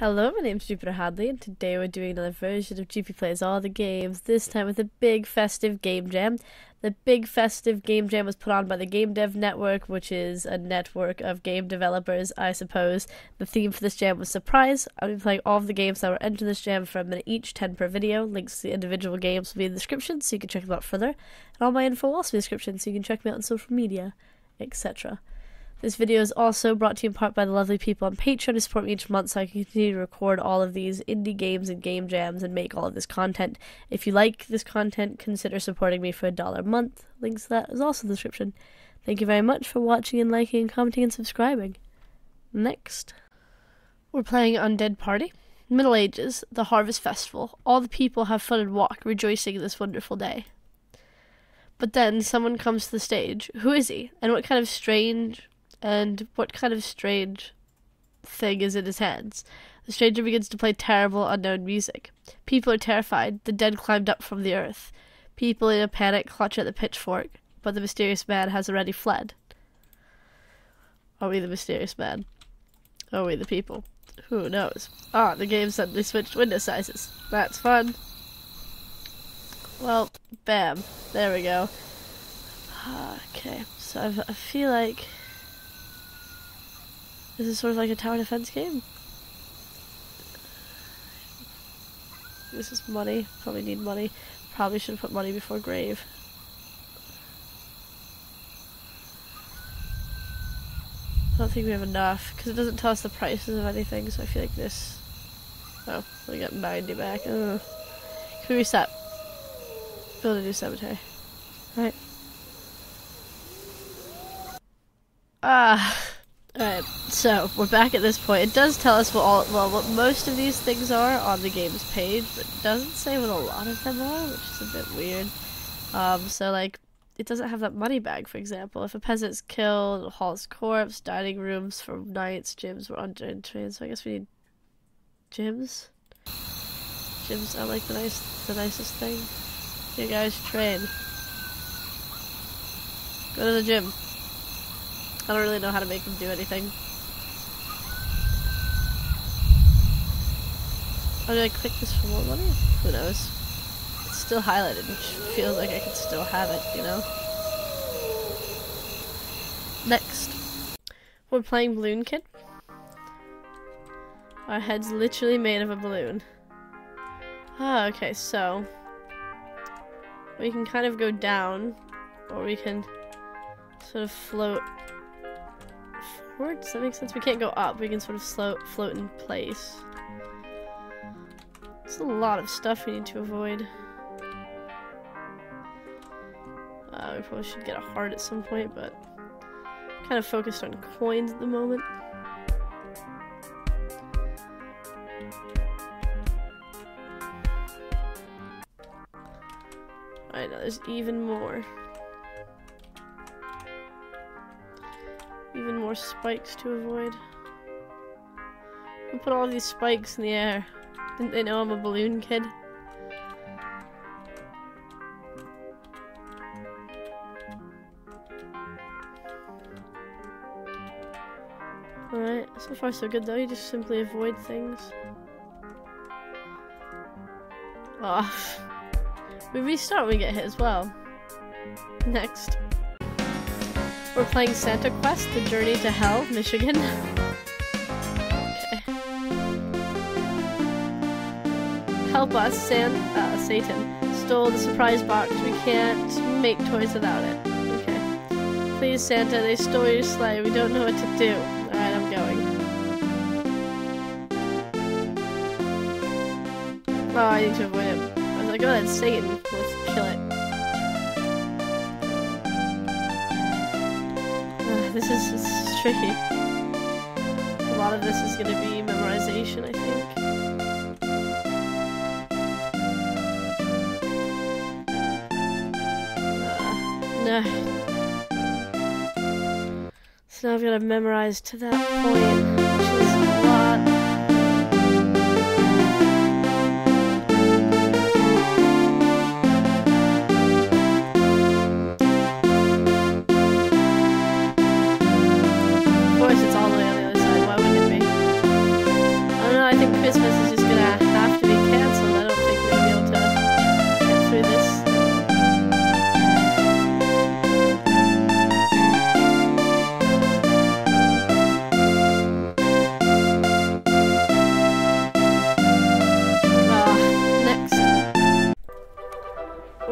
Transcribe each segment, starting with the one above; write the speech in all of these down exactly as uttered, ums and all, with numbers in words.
Hello, my name's Jupiter Hadley, and today we're doing another version of G P Plays All the Games, this time with a big festive game jam. The big festive game jam was put on by the Game Dev Network, which is a network of game developers, I suppose. The theme for this jam was surprise. I'll be playing all of the games that were entered in this jam for a minute each, ten per video. Links to the individual games will be in the description, so you can check them out further. And all my info will also be in the description, so you can check me out on social media, et cetera. This video is also brought to you in part by the lovely people on Patreon who support me each month so I can continue to record all of these indie games and game jams and make all of this content. If you like this content, consider supporting me for a dollar a month. Links to that is also in the description. Thank you very much for watching and liking and commenting and subscribing. Next, we're playing Undead Party. Middle Ages, the Harvest Festival. All the people have fun and walk, rejoicing in this wonderful day. But then someone comes to the stage. Who is he? And what kind of strange... And what kind of strange thing is in his hands? The stranger begins to play terrible, unknown music. People are terrified. The dead climbed up from the earth. People in a panic clutch at the pitchfork, but the mysterious man has already fled. Are we the mysterious man? Are we the people? Who knows? Ah, the game suddenly switched window sizes. That's fun. Well, bam. There we go. Okay, so I've, I feel like... This is sort of like a tower defense game. This is money. Probably need money. Probably should put money before grave. I don't think we have enough, because it doesn't tell us the prices of anything, so I feel like this... Oh, we got ninety back. Ugh. Can we reset? Build a new cemetery. Alright. Ah... Alright, so we're back at this point. It does tell us what all well what most of these things are on the game's page, but it doesn't say what a lot of them are, which is a bit weird. Um, so like it doesn't have that money bag, for example. If a peasant's killed, it hauls corpse, dining rooms for knights, gyms were untrained trains, so I guess we need gyms. Gyms are like the nice the nicest thing. You guys train. Go to the gym. I don't really know how to make them do anything. Oh, did I click this for more money? Who knows? It's still highlighted, which feels like I could still have it, you know? Next. We're playing Balloon Kid. Our head's literally made of a balloon. Ah, okay, so... We can kind of go down, or we can sort of float... Does that make sense? We can't go up. We can sort of float, float in place. It's a lot of stuff we need to avoid. Uh, we probably should get a heart at some point, but I'm kind of focused on coins at the moment. Alright, now there's even more. Even more spikes to avoid. Who put all these spikes in the air? Didn't they know I'm a balloon kid? Alright, so far so good though, you just simply avoid things. Off. Oh. We restart when we get hit as well. Next. We're playing Santa Quest: The Journey to Hell, Michigan. Okay. Help us, San uh, Satan. Stole the surprise box. We can't make toys without it. Okay. Please, Santa, they stole your sleigh. We don't know what to do. Alright, I'm going. Oh, I need to avoid it. I was like, oh, that's Satan. Let's kill it. This is, this is tricky. A lot of this is going to be memorization, I think. Uh, no. So now I've got to memorize to that point, which is a lot. I think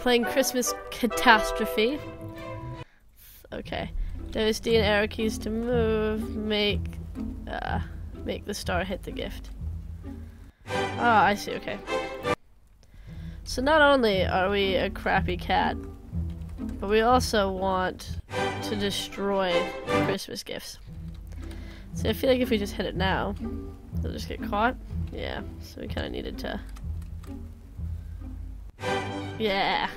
playing Christmas Catastrophe. Okay. Those D and arrow keys to move, make, uh, make the star hit the gift. Ah, I see, okay. So not only are we a crappy cat, but we also want to destroy Christmas gifts. So I feel like if we just hit it now, they'll just get caught. Yeah, so we kind of needed to... Yeah!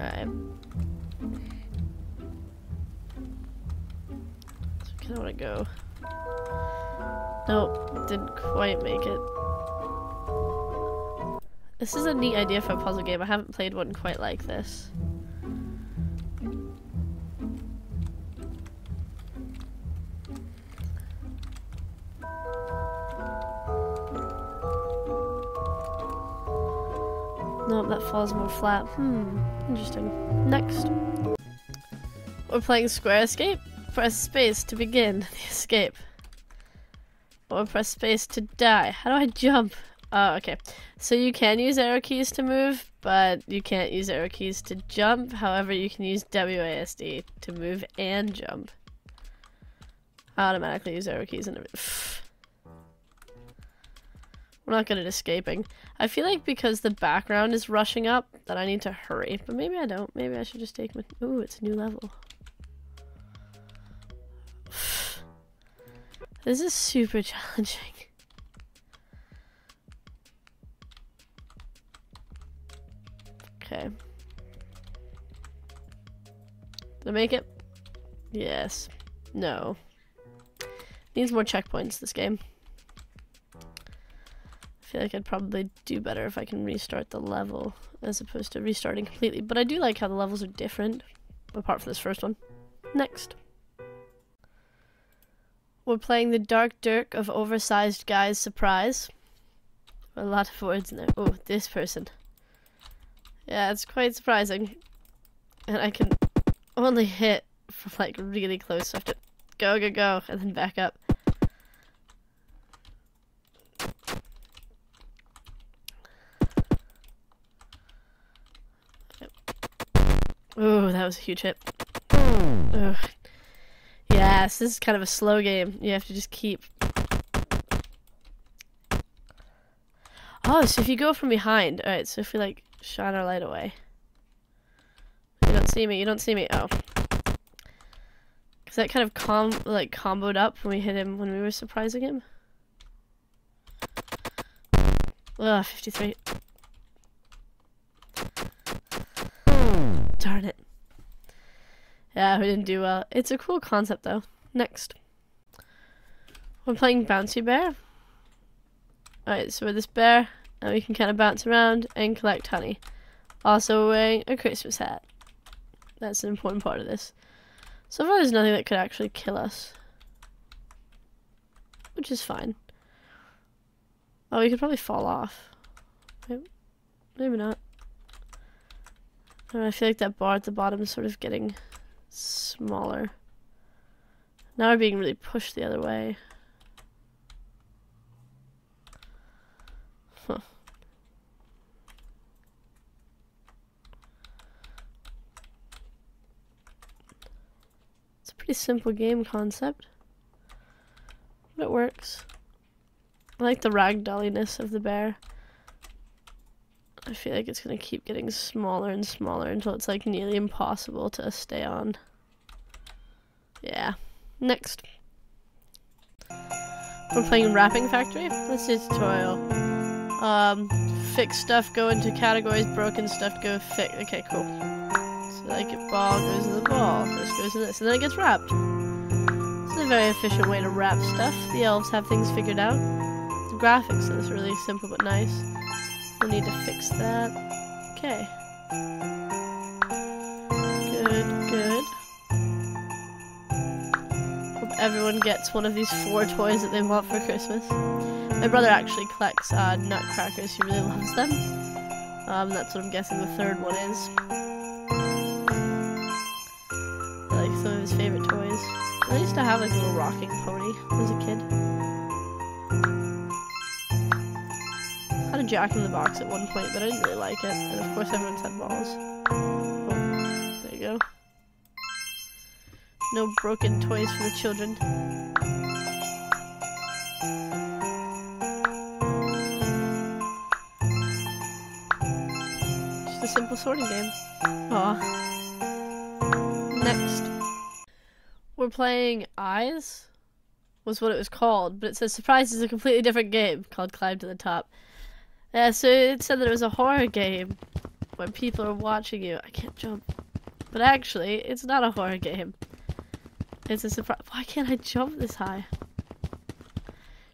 Alright. So we kind of want to go... Nope, didn't quite make it. This is a neat idea for a puzzle game. I haven't played one quite like this. Nope, that falls more flat. Hmm, interesting. Next. We're playing Square Escape. Press space to begin the escape. Or press space to die. How do I jump? Oh, okay. So you can use arrow keys to move, but you can't use arrow keys to jump. However, you can use W A S D to move and jump. I automatically use arrow keys and everything. We're not good at escaping. I feel like because the background is rushing up that I need to hurry, but maybe I don't. Maybe I should just take my... Ooh, it's a new level. This is super challenging. Okay. Did I make it? Yes. No. Needs more checkpoints, this game. I feel like I'd probably do better if I can restart the level as opposed to restarting completely. But I do like how the levels are different, apart from this first one. Next. We're playing the Dark Dirk of Oversized Guys Surprise. A lot of words in there. Oh, this person. Yeah, it's quite surprising. And I can only hit from like really close, so I have to go, go, go, and then back up. Ooh, that was a huge hit. Ugh. Yes, this is kind of a slow game. You have to just keep. Oh, so if you go from behind. Alright, so if we like shine our light away. You don't see me, you don't see me. Oh. Because that kind of com like comboed up when we hit him when we were surprising him. Ugh, fifty-three. Darn it. Yeah, we didn't do well. It's a cool concept, though. Next. We're playing Bouncy Bear. Alright, so with this bear, and we can kind of bounce around and collect honey. Also wearing a Christmas hat. That's an important part of this. So far there's nothing that could actually kill us. Which is fine. Oh, we could probably fall off. Maybe not. I don't know, I feel like that bar at the bottom is sort of getting... smaller. Now we're being really pushed the other way. Huh. It's a pretty simple game concept, but it works. I like the ragdolliness of the bear. I feel like it's gonna keep getting smaller and smaller until it's like nearly impossible to stay on. Yeah. Next. We're playing Wrapping Factory. Let's do a tutorial. Um, fix stuff, go into categories, broken stuff, go fix. Okay, cool. So like a ball goes in the ball, this goes in this, and then it gets wrapped. This is a very efficient way to wrap stuff. The elves have things figured out. The graphics is really simple but nice. We need to fix that. Okay. Good, good. Hope everyone gets one of these four toys that they want for Christmas. My brother actually collects uh, nutcrackers. He really loves them. Um, that's what I'm guessing the third one is. I like some of his favorite toys. I used to have like a little rocking pony as a kid. a jack-in-the-box at one point, but I didn't really like it. And of course everyone said balls. Oh, there you go. No broken toys for the children. Just a simple sorting game. Aw. Next. We're playing Eyes? Was what it was called, but it says Surprise is a completely different game called Climb to the Top. Uh, so it said that it was a horror game where people are watching you. I can't jump. But actually, it's not a horror game. It's a surprise. Why can't I jump this high?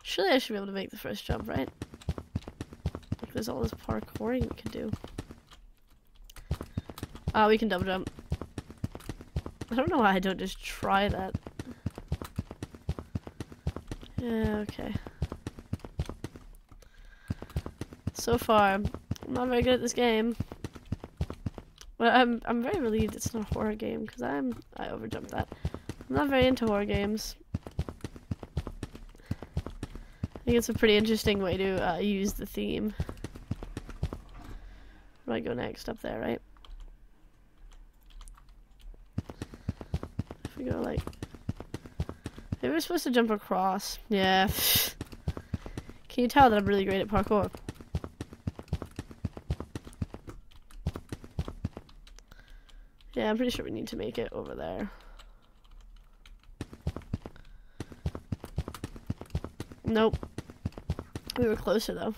Surely I should be able to make the first jump, right? Like, there's all this parkouring we can do. Ah, uh, we can double jump. I don't know why I don't just try that. Yeah, okay. So far, I'm not very good at this game. Well, I'm I'm very relieved it's not a horror game because I'm I overjumped that. I'm not very into horror games. I think it's a pretty interesting way to uh, use the theme. Where do I go next? Up there, right? If we go like. Maybe we're supposed to jump across. Yeah. Can you tell that I'm really great at parkour? Yeah, I'm pretty sure we need to make it over there. Nope. We were closer though.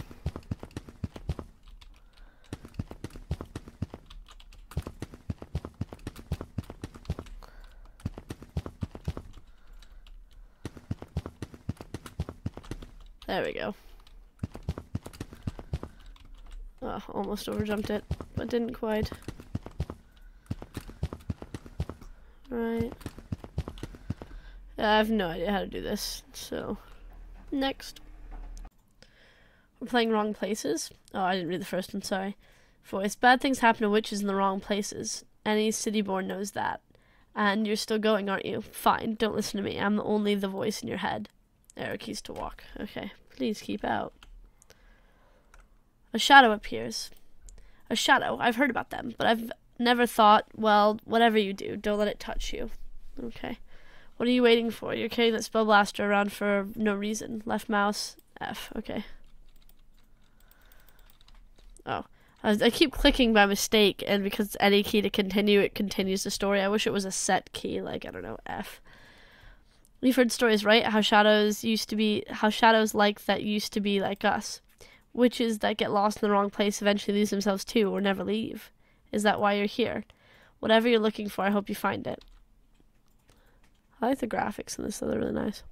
There we go. Oh, almost overjumped it, but didn't quite. Right. I have no idea how to do this, so. Next. We're playing Wrong Places. Oh, I didn't read the first one, sorry. Voice. Bad things happen to witches in the wrong places. Any city born knows that. And you're still going, aren't you? Fine, don't listen to me. I'm only the voice in your head. Arrow keys to walk. Okay, please keep out. A shadow appears. A shadow. I've heard about them, but I've never thought, well, whatever you do, don't let it touch you. Okay. What are you waiting for? You're carrying that spell blaster around for no reason. Left mouse, F. Okay. Oh. I, I keep clicking by mistake, and because it's any key to continue, it continues the story. I wish it was a set key, like, I don't know, F. We've heard stories, right? How shadows used to be, how shadows like that used to be like us. Witches that get lost in the wrong place eventually lose themselves too, or never leave. Is that why you're here? Whatever you're looking for, I hope you find it. I like the graphics in this, though. They're really nice.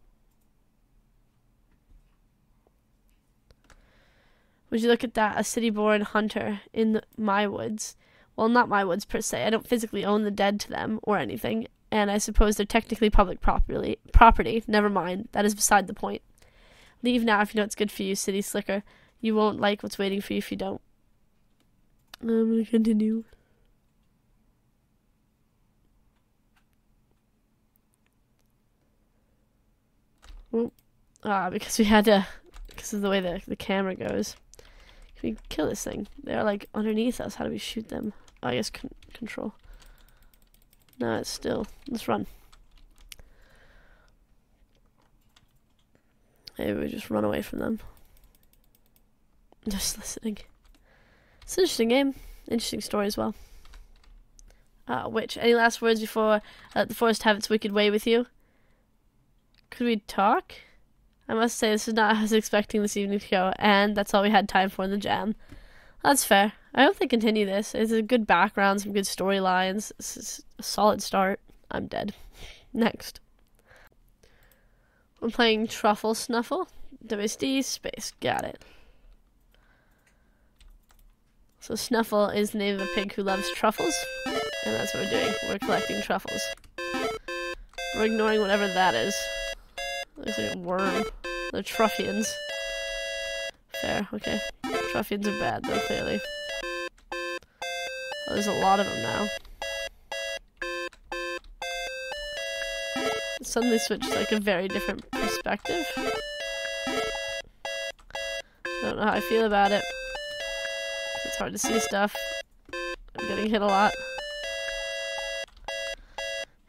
Would you look at that? A city-born hunter in the, my woods. Well, not my woods, per se. I don't physically own the dead to them, or anything. And I suppose they're technically public property. Property. Never mind. That is beside the point. Leave now if you know it's good for you, city slicker. You won't like what's waiting for you if you don't. I'm gonna continue. Ooh. Ah, because we had to... Because of the way the, the camera goes. Can we kill this thing? They're like underneath us. How do we shoot them? Oh, I guess con control. No, it's still. Let's run. Maybe we just run away from them. Just listening. It's an interesting game. Interesting story as well. Ah, uh, witch. Any last words before I let the forest have its wicked way with you? Could we talk? I must say this is not how I was expecting this evening to go, and that's all we had time for in the jam. That's fair. I hope they continue this. It's a good background, some good storylines. This is a solid start. I'm dead. Next. We're playing Truffle Snuffle. W S D space. Got it. So Snuffle is the name of a pig who loves truffles. And that's what we're doing. We're collecting truffles. We're ignoring whatever that is. Looks like a worm. They're truffians. Fair, okay. Truffians are bad though, clearly. Oh, there's a lot of them now. It suddenly switched like a very different perspective. I don't know how I feel about it. hard to see stuff. I'm getting hit a lot.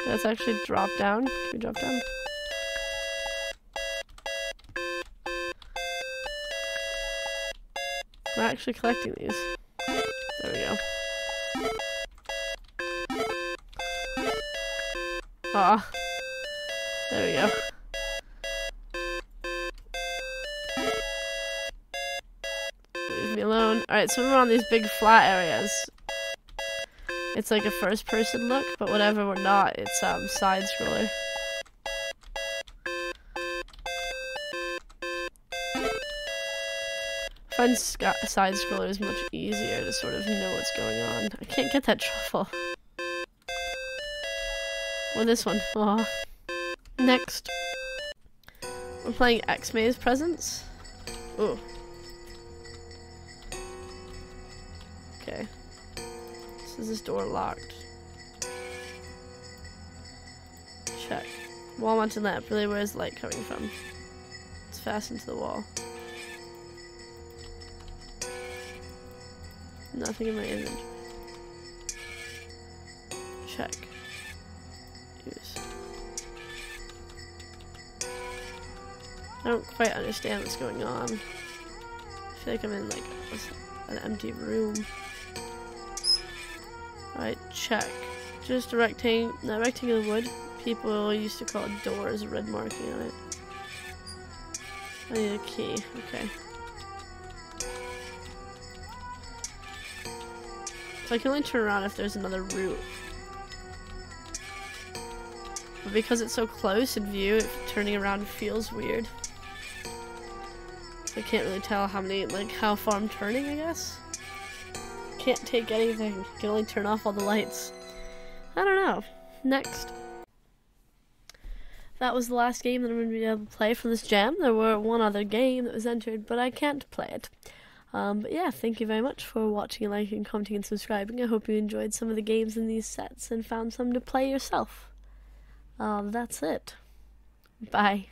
Let's actually drop down. Can we drop down? We're actually collecting these. There we go. Aw. There we go. Leave me alone. Alright, so we're on these big flat areas. It's like a first person look, but whatever, we're not. It's um side scroller. Find side scroller is much easier to sort of know what's going on. I can't get that truffle. Or this one. Aww. Next, we're playing X-Maze Presence. Ooh. Okay. So is this door locked? Check. Wall mounted lamp. Really, where's the light coming from? It's fastened to the wall. Nothing in my inventory. Check. Use. I don't quite understand what's going on. I feel like I'm in like an empty room. Alright, check. Just a rectangle, not rectangular wood. People used to call it doors, red marking on it. I need a key, okay. So I can only turn around if there's another route. But because it's so close in view, it, turning around feels weird. So I can't really tell how many, like, how far I'm turning, I guess? Can't take anything. Can only turn off all the lights. I don't know. Next. That was the last game that I'm going to be able to play from this jam. There were one other game that was entered, but I can't play it. Um, but yeah, thank you very much for watching, liking, commenting, and subscribing. I hope you enjoyed some of the games in these sets and found some to play yourself. Um, that's it. Bye.